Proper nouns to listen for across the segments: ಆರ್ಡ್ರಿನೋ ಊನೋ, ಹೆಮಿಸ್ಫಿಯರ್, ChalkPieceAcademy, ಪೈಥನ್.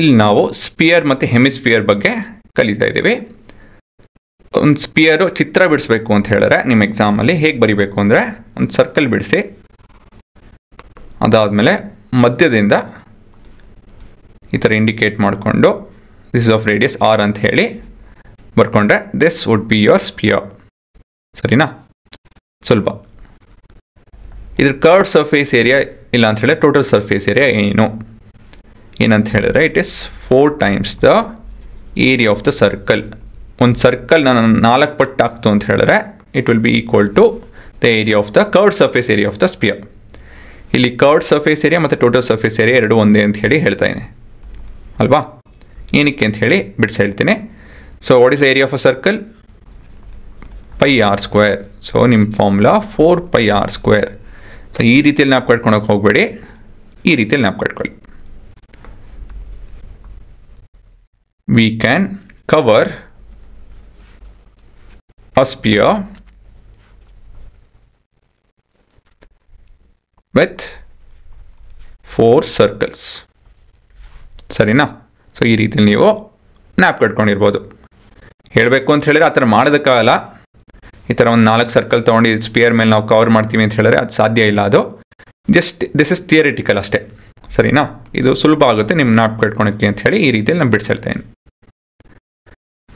ಇಲ್ಲಿ ನಾವು ಸ್ಪಿಯರ್ ಮತ್ತು ಹೆಮಿಸ್ಪಿಯರ್ ಬಗ್ಗೆ ಕಲಿತಾ ಇದ್ದೀವಿ. ಒಂದು ಸ್ಪಿಯರು ಚಿತ್ರ ಬಿಡಿಸ್ಬೇಕು ಅಂತ ಹೇಳಿದ್ರೆ ನಿಮ್ಮ ಎಕ್ಸಾಮಲ್ಲಿ ಹೇಗೆ ಬರಿಬೇಕು ಅಂದರೆ ಒಂದು ಸರ್ಕಲ್ ಬಿಡಿಸಿ, ಅದಾದಮೇಲೆ ಮಧ್ಯದಿಂದ ಈ ಥರ ಇಂಡಿಕೇಟ್ ಮಾಡಿಕೊಂಡು ದಿಸ್ ಆಫ್ ರೇಡಿಯಸ್ ಆರ್ ಅಂತ ಹೇಳಿ ಬರ್ಕೊಂಡ್ರೆ this would be your sphere. ಸರಿನಾ? ಸ್ವಲ್ಪ ಇದ್ರ ಕರ್ವ್ ಸರ್ಫೇಸ್ ಏರಿಯಾ ಇಲ್ಲ ಅಂತ ಹೇಳಿದ್ರೆ ಟೋಟಲ್ ಸರ್ಫೇಸ್ ಏರಿಯಾ ಏನಂತ ಹೇಳಿದ್ರೆ it is 4 times the area of the circle. ಒಂದು ಸರ್ಕಲ್ ನಾನು 4 ಪಟ್ಟು ಆಗ್ತು ಅಂತ ಹೇಳಿದ್ರೆ it will be equal to the area of the curved surface area of the sphere. ಇಲ್ಲಿ ಕರ್ವ್ಡ್ ಸರ್ಫೇಸ್ ಏರಿಯಾ ಮತ್ತು ಟೋಟಲ್ ಸರ್ಫೇಸ್ ಏರಿಯಾ ಎರಡು ಒಂದೇ ಅಂತ ಹೇಳಿ ಹೇಳ್ತಾ ಇದ್ದೀನಿ ಅಲ್ವಾ? ಏನಕ್ಕೆ ಅಂತ ಹೇಳಿ ಬಿಡ್ಸಿ ಹೇಳ್ತೀನಿ. So what is area of a circle? πr². So ನಿಮ್ಮ ಫಾರ್ಮುಲಾ 4πr². ಈ ರೀತಿಯಲ್ಲಿ ನಾವು ಕಟ್ಕೊಳಕ್ಕೆ ಹೋಗಬೇಡಿ, ಈ ರೀತಿಯಲ್ಲಿ ನಾವು ಕಟ್ಕೊಳ್ಳಿ. We can cover a sphere with 4 circles. ಸರಿನಾ? ಸೊ ಈ ರೀತಿಯಲ್ಲಿ ನೀವು ನ್ಯಾಪ್ ಕಟ್ಕೊಂಡಿರ್ಬೋದು. ಹೇಳಬೇಕು ಅಂತ ಹೇಳಿದ್ರೆ ಆ ಥರ ಮಾಡೋದಕ್ಕಾಗಲ್ಲ. ಈ ಥರ ಒಂದು 4 ಸರ್ಕಲ್ ತೊಗೊಂಡು ಸ್ಪಿಯರ್ ಮೇಲೆ ನಾವು ಕವರ್ ಮಾಡ್ತೀವಿ ಅಂತ ಹೇಳಿದ್ರೆ ಅದು ಸಾಧ್ಯ ಇಲ್ಲ. ಅದು ಜಸ್ಟ್ ದಿಸ್ ಇಸ್ ಥಿಯರಿಟಿಕಲ್ ಅಷ್ಟೇ. ಸರಿನಾ? ಇದು ಸುಲಭ ಆಗುತ್ತೆ ನಿಮ್ಮ ನ್ಯಾಪ್ ಕಟ್ಕೊಳಕ್ಕೆ ಅಂತ ಹೇಳಿ ಈ ರೀತಿಯಲ್ಲಿ ನಾನು ಬಿಡಿಸ್ತೀನಿ.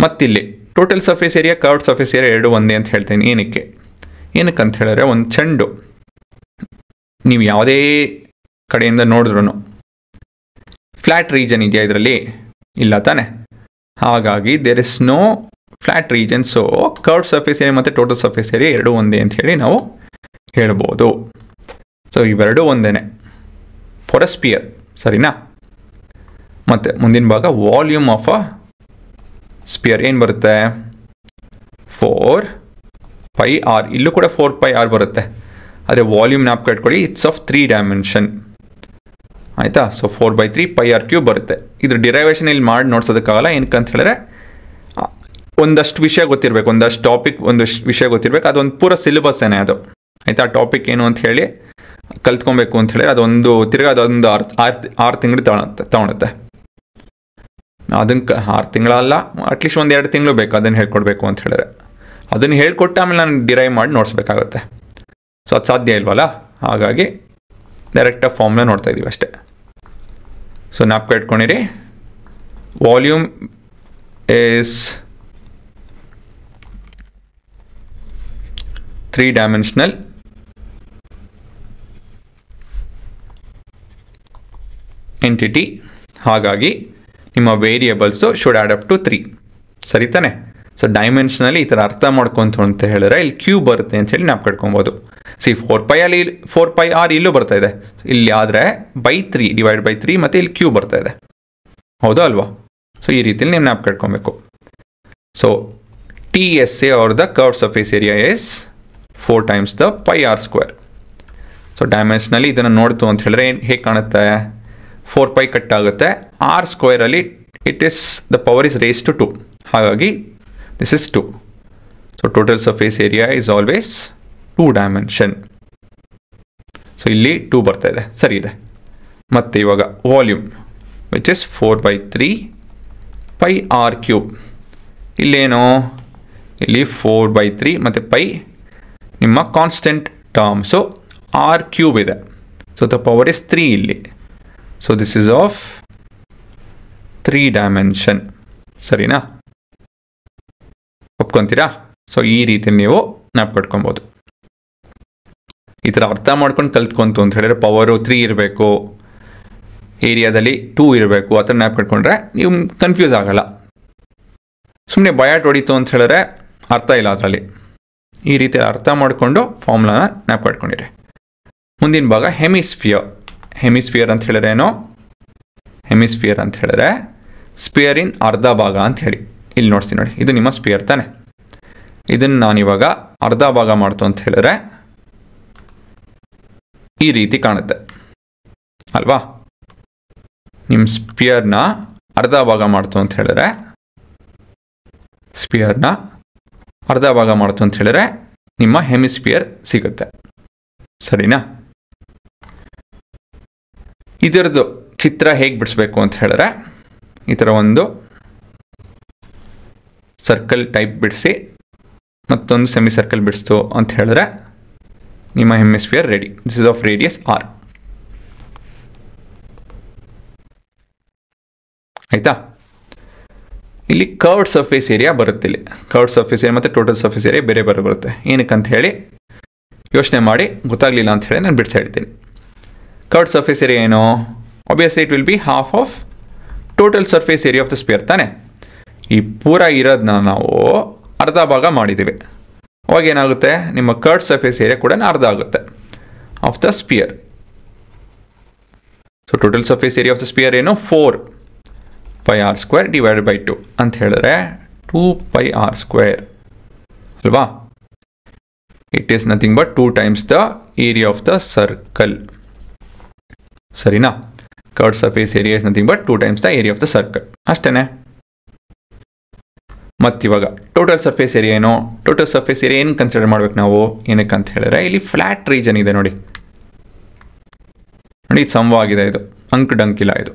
ಮತ್ತಿಲ್ಲಿ total surface area curved surface area ಎರಡು ಒಂದೇ ಅಂತ ಹೇಳ್ತೀನಿ. ಏನಕ್ಕೆ ಅಂತ ಹೇಳಿದ್ರೆ ಒಂದು ಚೆಂಡು ನೀವು ಯಾವುದೇ ಕಡೆಯಿಂದ ನೋಡಿದ್ರು ಫ್ಲ್ಯಾಟ್ ರೀಜನ್ ಇದೆಯಾ ಇದರಲ್ಲಿ? ಇಲ್ಲ ತಾನೆ. ಹಾಗಾಗಿ there is no flat region. So curved surface area ಮತ್ತು ಟೋಟಲ್ ಸರ್ಫೇಸ್ ಏರಿಯಾ ಎರಡು ಒಂದೇ ಅಂತ ಹೇಳಿ ನಾವು ಹೇಳ್ಬೋದು. ಸೊ ಇವೆರಡು ಒಂದೇನೆ ಫಾರ್ ಅ ಸ್ಪಿಯರ್. ಸರಿನಾ? ಮತ್ತು ಮುಂದಿನ ಭಾಗ ವಾಲ್ಯೂಮ್ ಆಫ್ ಅ ಸ್ಪಿಯರ್ ಏನು ಬರುತ್ತೆ? 4πr. ಇಲ್ಲೂ ಕೂಡ 4πr ಬರುತ್ತೆ, ಆದರೆ ವಾಲ್ಯೂಮ್ ನ್ಯಾಪ್ ಕಟ್ಕೊಳ್ಳಿ ಇಟ್ಸ್ ಆಫ್ 3 dimension. ಆಯಿತಾ? ಸೊ 4/3πr³ ಬರುತ್ತೆ. ಇದ್ರ ಡಿರೈವೇಷನ್ ಇಲ್ಲಿ ಮಾಡಿ ನೋಡ್ಸೋದಕ್ಕಾಗಲ್ಲ. ಏನಕ್ಕಂತ ಹೇಳಿದ್ರೆ ಒಂದಷ್ಟು ವಿಷಯ ಗೊತ್ತಿರಬೇಕು, ಒಂದಷ್ಟು ಟಾಪಿಕ್ ಒಂದಷ್ಟು ವಿಷಯ ಗೊತ್ತಿರಬೇಕು. ಅದೊಂದು ಪೂರ ಸಿಲೆಬಸ್ ಏನೇ ಅದು. ಆಯಿತಾ? ಟಾಪಿಕ್ ಏನು ಅಂತ ಹೇಳಿ ಕಲ್ತ್ಕೊಬೇಕು ಅಂತ ಹೇಳಿದ್ರೆ ಅದೊಂದು ತಿರ್ಗಿ ಅದೊಂದು 6 ತಿಂಗಳು ತಗೊಳುತ್ತೆ. ಅದಕ್ಕೆ 6 ತಿಂಗಳಲ್ಲ, ಅಟ್ಲೀಸ್ಟ್ 1-2 ತಿಂಗಳು ಬೇಕು ಅದನ್ನು ಹೇಳ್ಕೊಡ್ಬೇಕು ಅಂತ ಹೇಳಿದ್ರೆ. ಅದನ್ನು ಹೇಳ್ಕೊಟ್ಟು ಆಮೇಲೆ ನಾನು ಡಿರೈವ್ ಮಾಡಿ ನೋಡಿಸ್ಬೇಕಾಗುತ್ತೆ. ಸೊ ಅದು ಸಾಧ್ಯ ಇಲ್ವಲ್ಲ, ಹಾಗಾಗಿ ಡೈರೆಕ್ಟಾಗಿ ಫಾರ್ಮ್ನ ನೋಡ್ತಾ ಇದ್ದೀವಿ ಅಷ್ಟೇ. ಸೊ ನ್ಯಾಪ್ ಇಟ್ಕೊಂಡಿರಿ. Volume is 3 dimensional entity. ಹಾಗಾಗಿ ನಿಮ್ಮ variables should add up to 3. ಸರಿ ತಾನೆ? ಸೊ ಡೈಮೆನ್ಷನಲ್ಲಿ ಈ ಥರ ಅರ್ಥ ಮಾಡ್ಕೊಂತು ಅಂತ ಹೇಳಿದ್ರೆ ಇಲ್ಲಿ ಕ್ಯೂ ಬರುತ್ತೆ ಅಂತ ಹೇಳಿ ನಾವು ಕಟ್ಕೊಬೋದು. ಸಿ 4πr ಇಲ್ಲೂ ಬರ್ತಾ ಇದೆ ಇಲ್ಲಿ, ಆದರೆ by 3 ಮತ್ತು ಇಲ್ಲಿ ಕ್ಯೂ ಬರ್ತಾ ಇದೆ. ಹೌದಾ ಅಲ್ವಾ? ಸೊ ಈ ರೀತಿಯಲ್ಲಿ ನೀವು ನ್ಯಾಪ್ ಕಟ್ಕೊಬೇಕು. So TSA or the curved surface area is 4 times the πr². So dimensionally ಇದನ್ನ ನೋಡ್ತು ಅಂತ ಹೇಳಿದ್ರೆ ಹೇಗೆ ಕಾಣುತ್ತೆ? 4π ಕಟ್ ಆಗುತ್ತೆ. r² ಅಲ್ಲಿ it is the power is raise to 2, ಹಾಗಾಗಿ this is 2. So total surface area is always 2 dimension. So ಇಲ್ಲಿ 2 ಬರ್ತಾ ಇದೆ, ಸರಿ ಇದೆ. ಮತ್ತೆ ಇವಾಗ ವಾಲ್ಯೂಮ್ ವಿಚ್ ಇಸ್ 4/3πr³. ಇಲ್ಲೇನು? ಇಲ್ಲಿ 4/3 ಮತ್ತು ಪೈ ನಿಮ್ಮ ಕಾನ್ಸ್ಟೆಂಟ್ ಟರ್ಮ್. ಸೊ r³ ಇದೆ. ಸೊ ದ ಪವರ್ ಇಸ್ 3 ಇಲ್ಲಿ. So this is of 3 dimension. ಸರಿನಾ? ಒಪ್ಕೊಂತೀರಾ? ಸೊ ಈ ರೀತಿ ನೀವು ನ್ಯಾಪ್ ಕಟ್ಕೊಬೋದು. ಈ ಥರ ಅರ್ಥ ಮಾಡ್ಕೊಂಡು ಕಲ್ತ್ಕೊಂತು ಅಂತ ಹೇಳಿದ್ರೆ ಪವರು 3 ಇರಬೇಕು, ಏರಿಯಾದಲ್ಲಿ 2 ಇರಬೇಕು, ಆ ಥರ ನ್ಯಾಪ್ ಕಟ್ಕೊಂಡ್ರೆ ನೀವು ಕನ್ಫ್ಯೂಸ್ ಆಗಲ್ಲ. ಸುಮ್ಮನೆ ಬಯಾಟ್ ಹೊಡಿತು ಅಂತ ಹೇಳಿದ್ರೆ ಅರ್ಥ ಇಲ್ಲ ಅದರಲ್ಲಿ. ಈ ರೀತಿ ಅರ್ಥ ಮಾಡಿಕೊಂಡು ಫಾರ್ಮುಲಾನ ನ್ಯಾಪ್ ಕಟ್ಕೊಂಡಿರಿ. ಮುಂದಿನ ಭಾಗ ಹೆಮಿಸ್ಫಿಯರ್. ಹೆಮಿಸ್ಫಿಯರ್ ಅಂತ ಹೇಳಿದ್ರೆ ಏನು? ಹೆಮಿಸ್ಫಿಯರ್ ಅಂತ ಹೇಳಿದ್ರೆ ಸ್ಪಿಯರ್ ಇನ್ ಅರ್ಧ ಭಾಗ ಅಂತ ಹೇಳಿ ಇಲ್ಲಿ ನೋಡ್ತೀನಿ ನೋಡಿ. ಇದು ನಿಮ್ಮ ಸ್ಪಿಯರ್ ತಾನೆ. ಇದನ್ನು ನಾನಿವಾಗ ಅರ್ಧ ಭಾಗ ಮಾಡ್ತು ಅಂತ ಹೇಳಿದ್ರೆ ಈ ರೀತಿ ಕಾಣುತ್ತೆ ಅಲ್ವಾ? ನಿಮ್ಮ ಸ್ಪಿಯರ್ನ ಅರ್ಧ ಭಾಗ ಮಾಡ್ತು ಅಂತ ಹೇಳಿದ್ರೆ ನಿಮ್ಮ ಹೆಮಿಸ್ಪಿಯರ್ ಸಿಗುತ್ತೆ. ಸರಿನಾ? ಇದರದ್ದು ಚಿತ್ರ ಹೇಗೆ ಬಿಡಿಸ್ಬೇಕು ಅಂತ ಹೇಳಿದ್ರೆ ಈ ತರ ಒಂದು ಸರ್ಕಲ್ ಟೈಪ್ ಬಿಡಿಸಿ ಮತ್ತೊಂದು ಸೆಮಿ ಸರ್ಕಲ್ ಬಿಡಿಸ್ತು ಅಂತ ಹೇಳಿದ್ರೆ ನಿಮ್ಮ ಹೆಮಿಸ್ಫಿಯರ್ ready. This is of radius R. ಆಯ್ತಾ? ಇಲ್ಲಿ ಕರ್ವ್ಡ್ ಸರ್ಫೇಸ್ ಏರಿಯಾ ಬರುತ್ತೆ. ಇಲ್ಲಿ ಕರ್ವ್ಡ್ ಸರ್ಫೇಸ್ ಏರಿಯಾ ಮತ್ತು ಟೋಟಲ್ ಸರ್ಫೇಸ್ ಏರಿಯಾ ಬೇರೆ ಬೇರೆ ಬರುತ್ತೆ. ಏನಕ್ಕೆ ಅಂತ ಹೇಳಿ ಯೋಚನೆ ಮಾಡಿ, ಗೊತ್ತಾಗ್ಲಿಲ್ಲ ಅಂತ ಹೇಳಿ ನಾನು ಬಿಡಿಸ್ತಾ ಇರ್ತೀನಿ. ಕರ್ವ್ಡ್ ಸರ್ಫೇಸ್ ಏರಿಯಾ ಏನು? Obviously it will be half of total surface area of the sphere ತಾನೆ. ಈ ಪೂರ ಇರೋದನ್ನ ನಾವು ಅರ್ಧ ಭಾಗ ಮಾಡಿದ್ದೀವಿ, ಅವಾಗ ಏನಾಗುತ್ತೆ ನಿಮ್ಮ ಕರ್ಡ್ ಸರ್ಫೇಸ್ ಏರಿಯಾ ಕೂಡ ಅರ್ಧ ಆಗುತ್ತೆ of the sphere. So total surface area of the sphere ಏನು? 4πr² / 2 ಅಂತ ಹೇಳಿದ್ರೆ 2πr² ಅಲ್ವಾ? It is nothing but 2 times the area of the circle. ಸರಿನಾ? Curved surface area is nothing but 2 times the area of the circle, ಅಷ್ಟೇನೆ. ಮತ್ತಿವಾಗ total surface area ಏನು? Total surface area ಏನು consider ಮಾಡ್ಬೇಕು ನಾವು? ಏನಕ್ಕೆ ಅಂತ ಹೇಳಿದ್ರೆ ಇಲ್ಲಿ ಫ್ಲಾಟ್ ರೀಜನ್ ಇದೆ ನೋಡಿ. ನೋಡಿ ಇದು ಸಮವಾಗಿದೆ, ಇದು ಅಂಕ್ ಡಂಕಿಲ್ಲ ಇದು.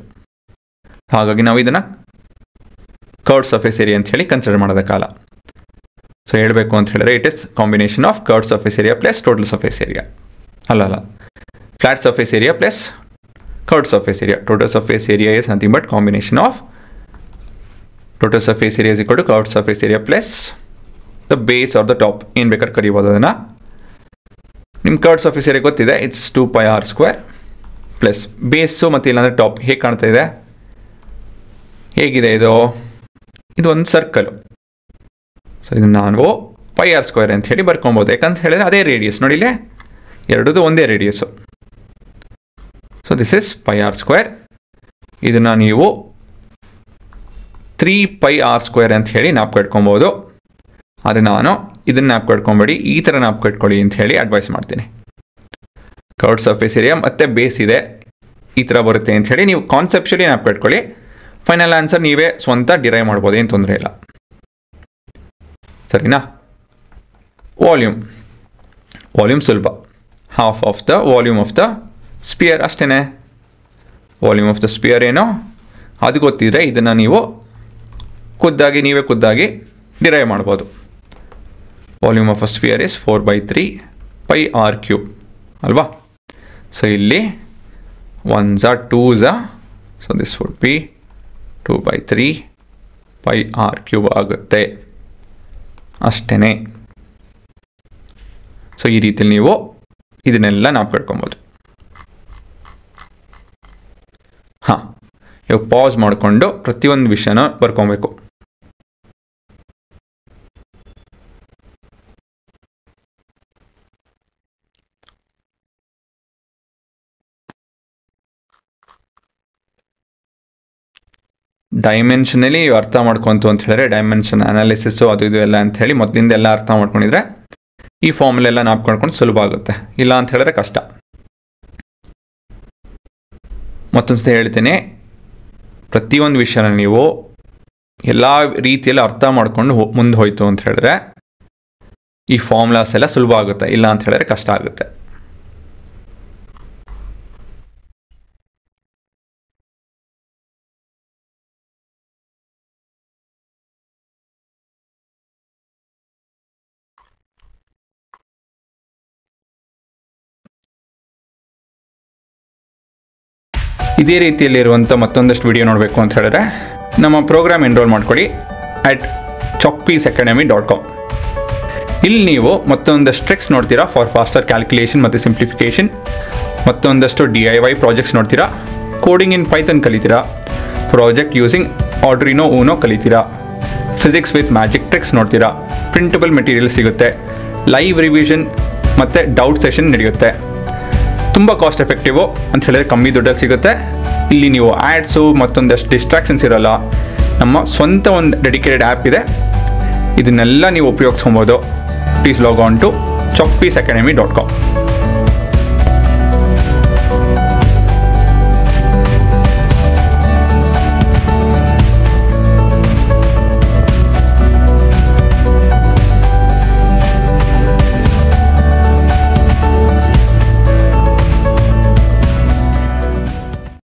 ಹಾಗಾಗಿ ನಾವು ಇದನ್ನು ಕರ್ಡ್ ಸರ್ಫೇಸ್ ಏರಿಯಾ ಅಂತ ಹೇಳಿ ಕನ್ಸಿಡರ್ ಮಾಡೋದಕ್ಕಲ್ಲ. ಸೊ ಹೇಳಬೇಕು ಅಂತ ಹೇಳಿದ್ರೆ it is combination of curved surface area plus total surface area. ಅಲ್ಲ, flat surface area plus curved surface area. Total surface area is nothing but combination of total surface area is equal to curved surface area plus the base or the top. In Baker Karibodana, Nim curved surface area got there, it's 2πr² plus base so material on the top. Hey, can't they there? Hey, though it one circle. So in Nanvo, πr² and 30 bar combo, they can't tell another radius, not delay. Here to the one their radius. So this is πr². Either Nanivo. 3πr² ಅಂತ ಹೇಳಿ ಜ್ಞಾಪಕ ಇಟ್ಕೊಬಹುದು. ಆದರೆ ನಾನು ಇದನ್ನ ಜ್ಞಾಪಕ ಇಟ್ಕೊಂಬೇಡಿ, ಈ ಥರ ಜ್ಞಾಪಕ ಇಟ್ಕೊಳ್ಳಿ ಅಂತ ಹೇಳಿ ಅಡ್ವೈಸ್ ಮಾಡ್ತೀನಿ. ಕರ್ಡ್ ಸರ್ಫೇಸ್ ಏರಿಯಾ ಮತ್ತೆ ಬೇಸ್ ಇದೆ, ಈ ಥರ ಬರುತ್ತೆ ಅಂತ ಹೇಳಿ ನೀವು ಕಾನ್ಸೆಪ್ಚುಲಿ ಜ್ಞಾಪಕ ಇಟ್ಕೊಳ್ಳಿ. ಫೈನಲ್ ಆನ್ಸರ್ ನೀವೇ ಸ್ವಂತ ಡಿರೈವ್ ಮಾಡ್ಬೋದು, ಏನು ತೊಂದರೆ ಇಲ್ಲ. ಸರಿನಾ? ವಾಲ್ಯೂಮ್. ವಾಲ್ಯೂಮ್ ಸುಲಭ, half of the volume of the sphere, ಅಷ್ಟೇನೆ. ವಾಲ್ಯೂಮ್ ಆಫ್ ದ ಸ್ಪಿಯರ್ ಏನೋ ಅದು ಗೊತ್ತಿದ್ರೆ ಇದನ್ನು ನೀವು ಖುದ್ದಾಗಿ ನೀವೇ ಖುದ್ದಾಗಿ ಡಿರೈವ್ ಮಾಡ್ಬೋದು. Volume of a sphere is 4/3πr³ ಅಲ್ವಾ? ಸೊ ಇಲ್ಲಿ 1s 2s, so this would B 2/3πr³ ಆಗುತ್ತೆ, ಅಷ್ಟೇನೆ. ಸೊ ಈ ರೀತಿಯಲ್ಲಿ ನೀವು ಇದನ್ನೆಲ್ಲ ನಾವು ಕಟ್ಕೊಬೋದು. ಹಾಂ, ಇವಾಗ ಪಾಸ್ ಮಾಡಿಕೊಂಡು ಪ್ರತಿಯೊಂದು ವಿಷಯನ ಬರ್ಕೊಬೇಕು. ಡೈಮೆನ್ಷನಲ್ಲಿ ಅರ್ಥ ಮಾಡ್ಕೊಂತು ಅಂತ ಹೇಳಿದ್ರೆ ಡೈಮೆನ್ಷನ್ ಅನಾಲಿಸಿಸ್ ಅದು ಇದು ಎಲ್ಲ ಅಂತ ಹೇಳಿ ಮೊದಲಿಂದ ಎಲ್ಲ ಅರ್ಥ ಮಾಡ್ಕೊಂಡಿದ್ರೆ ಈ ಫಾರ್ಮುಲೆಲ್ಲ ನಾಪ್ಕೊಂಡ್ಕೊಂಡು ಸುಲಭ ಆಗುತ್ತೆ. ಇಲ್ಲ ಅಂತ ಹೇಳಿದ್ರೆ ಕಷ್ಟ. ಮತ್ತೊಂದ್ಸತಿ ಹೇಳ್ತೇನೆ, ಪ್ರತಿಯೊಂದು ವಿಷಯನ ನೀವು ಎಲ್ಲ ರೀತಿಯಲ್ಲಿ ಅರ್ಥ ಮಾಡ್ಕೊಂಡು ಮುಂದೆ ಹೋಯ್ತು ಅಂತ ಹೇಳಿದ್ರೆ ಈ ಫಾರ್ಮುಲಾಸ್ ಎಲ್ಲ ಸುಲಭ ಆಗುತ್ತೆ, ಇಲ್ಲ ಅಂತ ಹೇಳಿದ್ರೆ ಕಷ್ಟ ಆಗುತ್ತೆ. ಇದೇ ರೀತಿಯಲ್ಲಿರುವಂಥ ಮತ್ತೊಂದಷ್ಟು ವಿಡಿಯೋ ನೋಡಬೇಕು ಅಂತ ಹೇಳಿದ್ರೆ ನಮ್ಮ ಪ್ರೋಗ್ರಾಮ್ ಎನ್ರೋಲ್ ಮಾಡ್ಕೊಳ್ಳಿ @chalkpieceacademy.com. ಇಲ್ಲಿ ನೀವು ಮತ್ತೊಂದಷ್ಟು ಟ್ರಿಕ್ಸ್ ನೋಡ್ತೀರಾ ಫಾರ್ ಫಾಸ್ಟರ್ ಕ್ಯಾಲ್ಕುಲೇಷನ್ ಮತ್ತು ಸಿಂಪ್ಲಿಫಿಕೇಷನ್, ಮತ್ತೊಂದಷ್ಟು DIY ಪ್ರಾಜೆಕ್ಟ್ಸ್ ನೋಡ್ತೀರಾ, ಕೋಡಿಂಗ್ ಇನ್ ಪೈಥನ್ ಕಲಿತೀರಾ, ಪ್ರಾಜೆಕ್ಟ್ ಯೂಸಿಂಗ್ ಆರ್ಡ್ರಿನೋ ಊನೋ ಕಲಿತೀರಾ, ಫಿಸಿಕ್ಸ್ ವಿತ್ ಮ್ಯಾಜಿಕ್ ಟ್ರಿಕ್ಸ್ ನೋಡ್ತೀರಾ, ಪ್ರಿಂಟಬಲ್ ಮೆಟೀರಿಯಲ್ ಸಿಗುತ್ತೆ, ಲೈವ್ ರಿವಿಷನ್ ಮತ್ತು ಡೌಟ್ ಸೆಷನ್ ನಡೆಯುತ್ತೆ. ತುಂಬ ಕಾಸ್ಟ್ ಎಫೆಕ್ಟಿವು ಅಂತ ಹೇಳಿದ್ರೆ ಕಮ್ಮಿ ದುಡ್ಡಲ್ಲಿ ಸಿಗುತ್ತೆ. ಇಲ್ಲಿ ನೀವು ಆ್ಯಡ್ಸು ಮತ್ತೊಂದಷ್ಟು ಡಿಸ್ಟ್ರಾಕ್ಷನ್ಸ್ ಇರೋಲ್ಲ. ನಮ್ಮ ಸ್ವಂತ ಒಂದು ಡೆಡಿಕೇಟೆಡ್ ಆ್ಯಪ್ ಇದೆ, ಇದನ್ನೆಲ್ಲ ನೀವು ಉಪಯೋಗಿಸ್ಕೊಬೋದು. Please log on to chalkpieceacademy.com.